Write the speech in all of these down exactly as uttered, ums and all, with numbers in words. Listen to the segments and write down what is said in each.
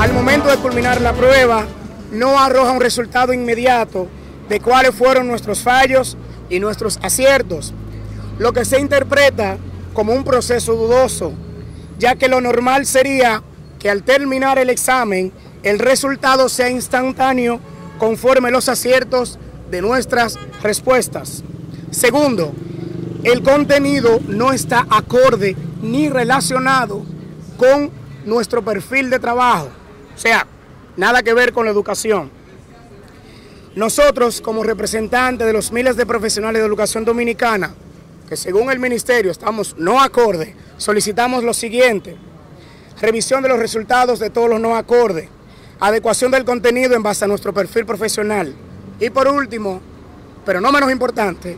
Al momento de culminar la prueba, no arroja un resultado inmediato de cuáles fueron nuestros fallos y nuestros aciertos, lo que se interpreta como un proceso dudoso, ya que lo normal sería que al terminar el examen el resultado sea instantáneo conforme los aciertos de nuestras respuestas. Segundo, el contenido no está acorde ni relacionado con nuestro perfil de trabajo, o sea, nada que ver con la educación. Nosotros, como representantes de los miles de profesionales de educación dominicana, que según el ministerio estamos no acorde, solicitamos lo siguiente: revisión de los resultados de todos los no acordes, adecuación del contenido en base a nuestro perfil profesional y, por último, pero no menos importante,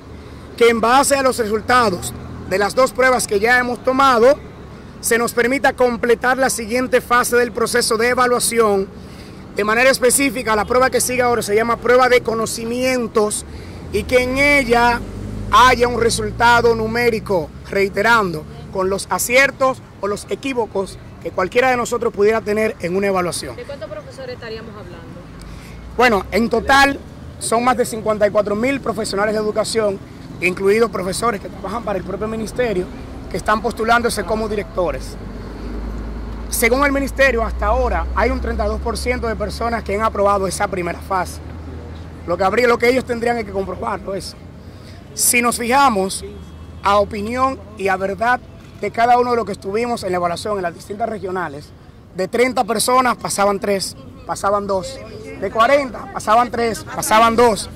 que en base a los resultados de las dos pruebas que ya hemos tomado, se nos permita completar la siguiente fase del proceso de evaluación. De manera específica, la prueba que sigue ahora se llama prueba de conocimientos, y que en ella haya un resultado numérico, reiterando, con los aciertos o los equívocos que cualquiera de nosotros pudiera tener en una evaluación. ¿De cuántos profesores estaríamos hablando? Bueno, en total son más de cincuenta y cuatro mil profesionales de educación, incluidos profesores que trabajan para el propio ministerio, que están postulándose como directores. Según el ministerio, hasta ahora hay un treinta y dos por ciento de personas que han aprobado esa primera fase. Lo que, habría, lo que ellos tendrían es que comprobarlo es. Si nos fijamos a opinión y a verdad de cada uno de los que estuvimos en la evaluación en las distintas regionales, de treinta personas pasaban tres, pasaban dos, de cuarenta pasaban tres, pasaban dos,